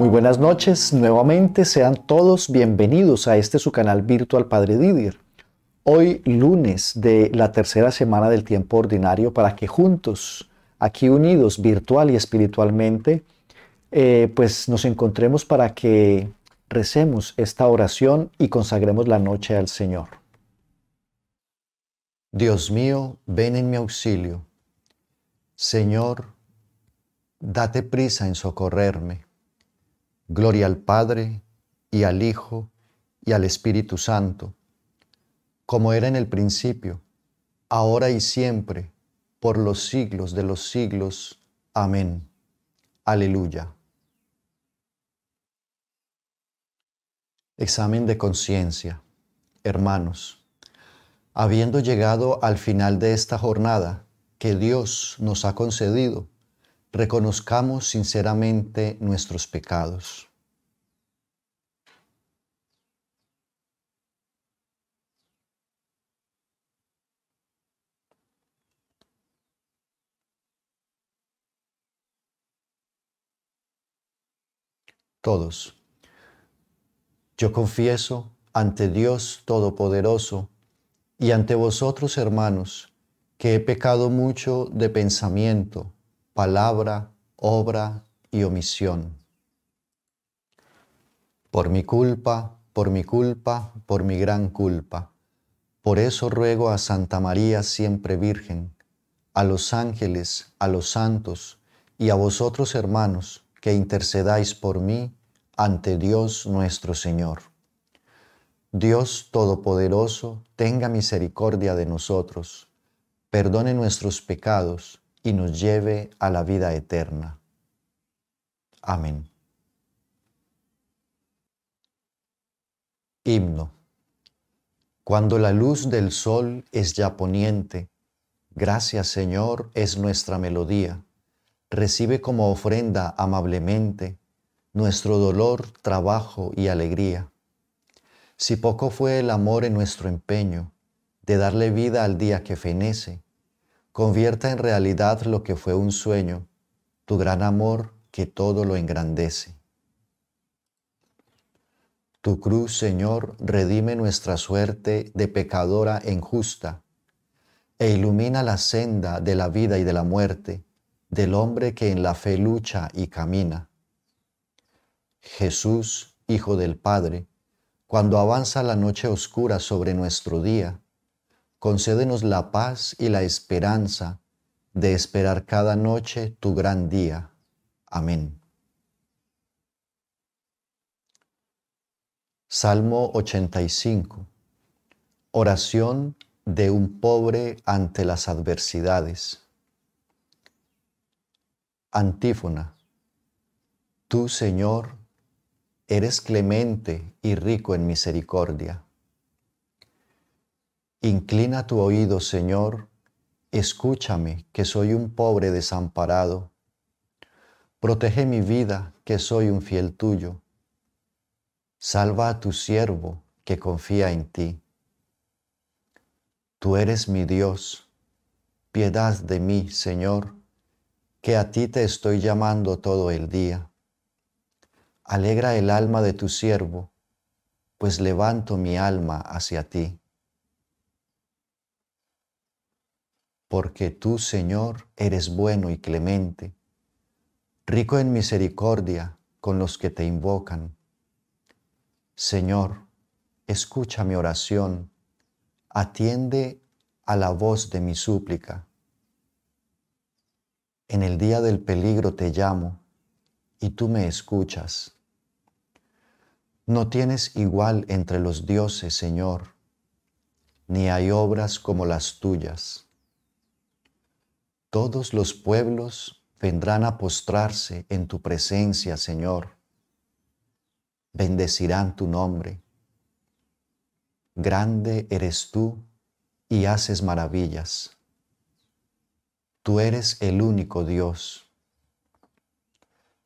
Muy buenas noches, nuevamente sean todos bienvenidos a este su canal Virtual Padre Didier. Hoy lunes de la tercera semana del tiempo ordinario para que juntos, aquí unidos virtual y espiritualmente, pues nos encontremos para que recemos esta oración y consagremos la noche al Señor. Dios mío, ven en mi auxilio. Señor, date prisa en socorrerme. Gloria al Padre, y al Hijo, y al Espíritu Santo, como era en el principio, ahora y siempre, por los siglos de los siglos. Amén. Aleluya. Examen de conciencia. Hermanos, habiendo llegado al final de esta jornada que Dios nos ha concedido, reconozcamos sinceramente nuestros pecados. Todos. Yo confieso ante Dios Todopoderoso y ante vosotros, hermanos, que he pecado mucho de pensamiento, palabra, obra y omisión. Por mi culpa, por mi culpa, por mi gran culpa. Por eso ruego a Santa María siempre Virgen, a los ángeles, a los santos y a vosotros, hermanos, que intercedáis por mí ante Dios nuestro Señor. Dios Todopoderoso, tenga misericordia de nosotros, perdone nuestros pecados y nos lleve a la vida eterna. Amén. Himno. Cuando la luz del sol es ya poniente, gracias, Señor, es nuestra melodía. Recibe como ofrenda amablemente nuestro dolor, trabajo y alegría. Si poco fue el amor en nuestro empeño de darle vida al día que fenece, convierta en realidad lo que fue un sueño, tu gran amor que todo lo engrandece. Tu cruz, Señor, redime nuestra suerte de pecadora e injusta, e ilumina la senda de la vida y de la muerte, del hombre que en la fe lucha y camina. Jesús, Hijo del Padre, cuando avanza la noche oscura sobre nuestro día, concédenos la paz y la esperanza de esperar cada noche tu gran día. Amén. Salmo 85. Oración de un pobre ante las adversidades. Antífona. Tú, Señor, eres clemente y rico en misericordia. Inclina tu oído, Señor, escúchame, que soy un pobre desamparado. Protege mi vida, que soy un fiel tuyo. Salva a tu siervo, que confía en ti. Tú eres mi Dios, piedad de mí, Señor, que a ti te estoy llamando todo el día. Alegra el alma de tu siervo, pues levanto mi alma hacia ti. Porque tú, Señor, eres bueno y clemente, rico en misericordia con los que te invocan. Señor, escucha mi oración, atiende a la voz de mi súplica. En el día del peligro te llamo y tú me escuchas. No tienes igual entre los dioses, Señor, ni hay obras como las tuyas. Todos los pueblos vendrán a postrarse en tu presencia, Señor. Bendecirán tu nombre. Grande eres tú y haces maravillas. Tú eres el único Dios.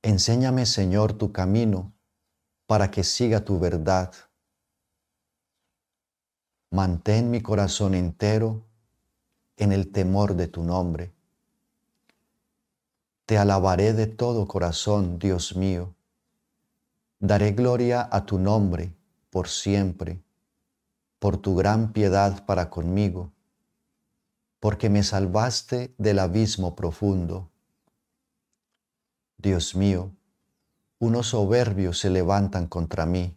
Enséñame, Señor, tu camino para que siga tu verdad. Mantén mi corazón entero en el temor de tu nombre. Te alabaré de todo corazón, Dios mío, Daré gloria a tu nombre por siempre, por tu gran piedad para conmigo, porque me salvaste del abismo profundo. Dios mío, unos soberbios se levantan contra mí,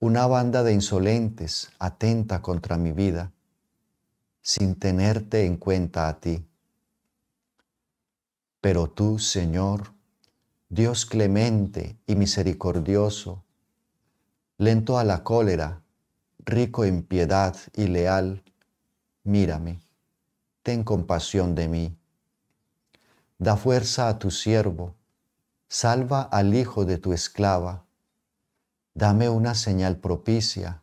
una banda de insolentes atenta contra mi vida, sin tenerte en cuenta a ti. Pero tú, Señor, Dios clemente y misericordioso, lento a la cólera, rico en piedad y leal, mírame, ten compasión de mí. Da fuerza a tu siervo, salva al hijo de tu esclava. Dame una señal propicia,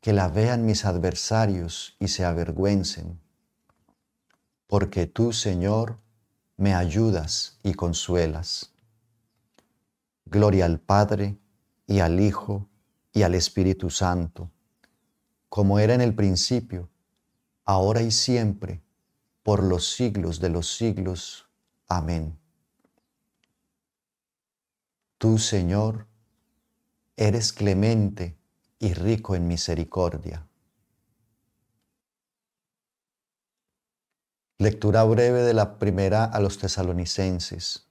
que la vean mis adversarios y se avergüencen. Porque tú, Señor, me ayudas y consuelas. Gloria al Padre, y al Hijo, y al Espíritu Santo, como era en el principio, ahora y siempre, por los siglos de los siglos. Amén. Tú, Señor, eres clemente y rico en misericordia. Lectura breve de la primera a los Tesalonicenses.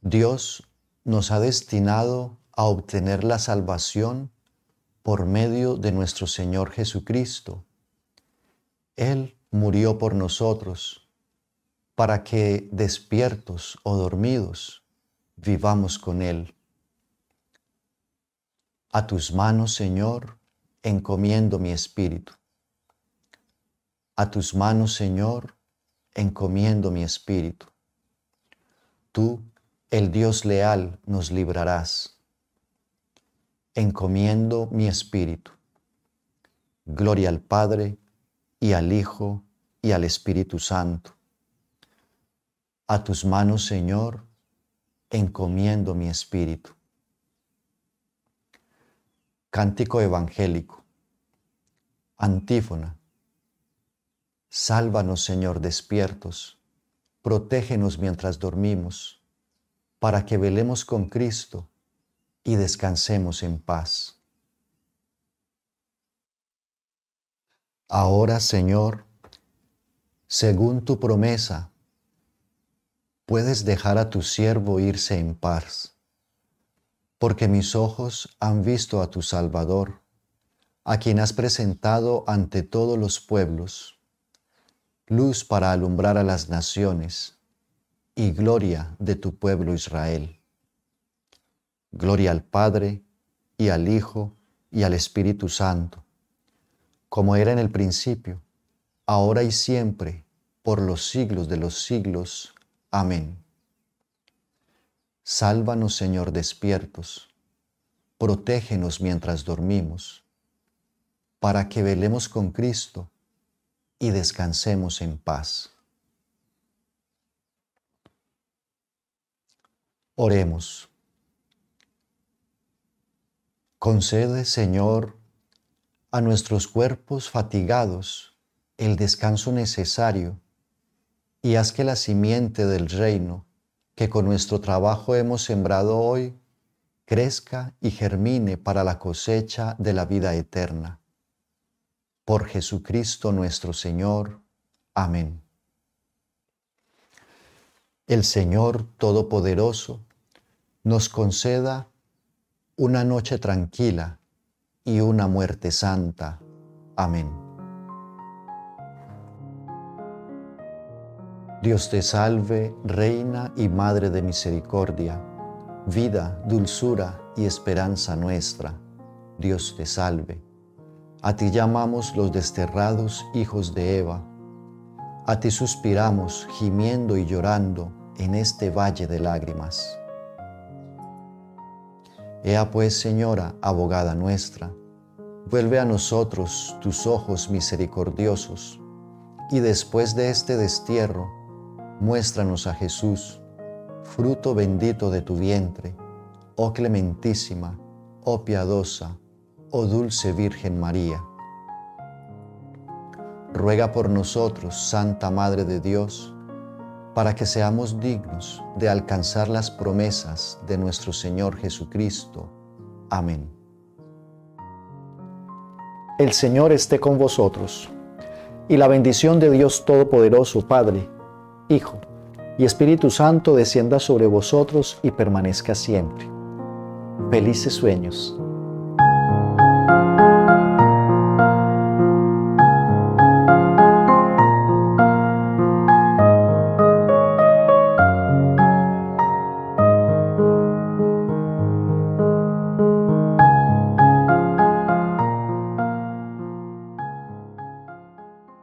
Dios nos ha destinado a obtener la salvación por medio de nuestro Señor Jesucristo. Él murió por nosotros, para que, despiertos o dormidos, vivamos con Él. A tus manos, Señor, encomiendo mi espíritu. A tus manos, Señor, encomiendo mi espíritu. Tú, el Dios leal, nos librarás. Encomiendo mi espíritu. Gloria al Padre, y al Hijo, y al Espíritu Santo. A tus manos, Señor, encomiendo mi espíritu. Cántico evangélico. Antífona. Sálvanos, Señor, despiertos. Protégenos mientras dormimos, para que velemos con Cristo y descansemos en paz. Ahora, Señor, según tu promesa, puedes dejar a tu siervo irse en paz, porque mis ojos han visto a tu Salvador, a quien has presentado ante todos los pueblos, luz para alumbrar a las naciones, y gloria de tu pueblo Israel. Gloria al Padre, y al Hijo, y al Espíritu Santo, como era en el principio, ahora y siempre, por los siglos de los siglos. Amén. Sálvanos, Señor, despiertos, protégenos mientras dormimos, para que velemos con Cristo y descansemos en paz. Oremos. Concede, Señor, a nuestros cuerpos fatigados el descanso necesario y haz que la simiente del reino que con nuestro trabajo hemos sembrado hoy crezca y germine para la cosecha de la vida eterna. Por Jesucristo nuestro Señor. Amén. El Señor Todopoderoso nos conceda una noche tranquila y una muerte santa. Amén. Dios te salve, Reina y Madre de Misericordia, vida, dulzura y esperanza nuestra. Dios te salve. A ti llamamos los desterrados hijos de Eva. A ti suspiramos, gimiendo y llorando en este valle de lágrimas. Ea pues, Señora, abogada nuestra, vuelve a nosotros tus ojos misericordiosos, y después de este destierro, muéstranos a Jesús, fruto bendito de tu vientre, oh clementísima, oh piadosa, oh dulce Virgen María. Ruega por nosotros, Santa Madre de Dios, para que seamos dignos de alcanzar las promesas de nuestro Señor Jesucristo. Amén. El Señor esté con vosotros, y la bendición de Dios Todopoderoso, Padre, Hijo y Espíritu Santo descienda sobre vosotros y permanezca siempre. Felices sueños.